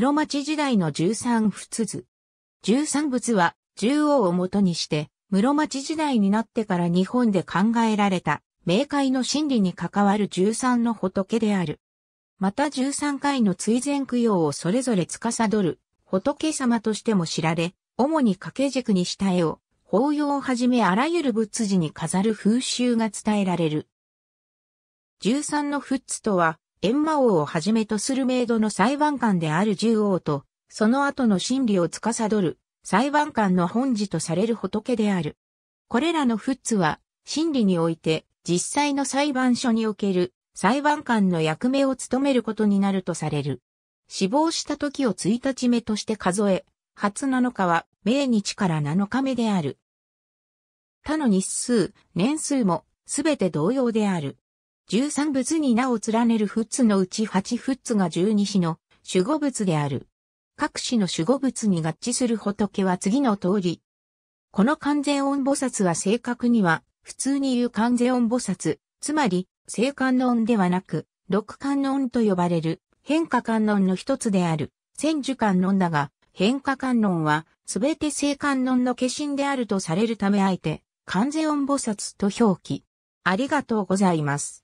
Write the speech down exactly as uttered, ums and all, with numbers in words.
室町時代の十三仏図。十三仏は、十王をもとにして、室町時代になってから日本で考えられた、冥界の真理に関わる十三の仏である。また十三回の追善供養をそれぞれ司る、仏様としても知られ、主に掛け軸にした絵を、法要をはじめあらゆる仏事に飾る風習が伝えられる。十三の仏とは、閻魔王をはじめとする冥土の裁判官である十王と、その後の審理を司る、裁判官の本事とされる仏である。これらの仏は、審理において、実際の裁判所における裁判官の役目を務めることになるとされる。死亡した時をいちにちめとして数え、初なのかは命日からなのかめである。他の日数、年数もすべて同様である。十三仏に名を連ねる仏のうち八仏が十二支の守護仏である。各支の守護仏に合致する仏は次の通り。この観世音菩薩は正確には、普通に言う観世音菩薩、つまり、正観音ではなく、六観音と呼ばれる、変化観音の一つである、千手観音だが、変化観音は、すべて正観音の化身であるとされるためあえて、観世音菩薩と表記。ありがとうございます。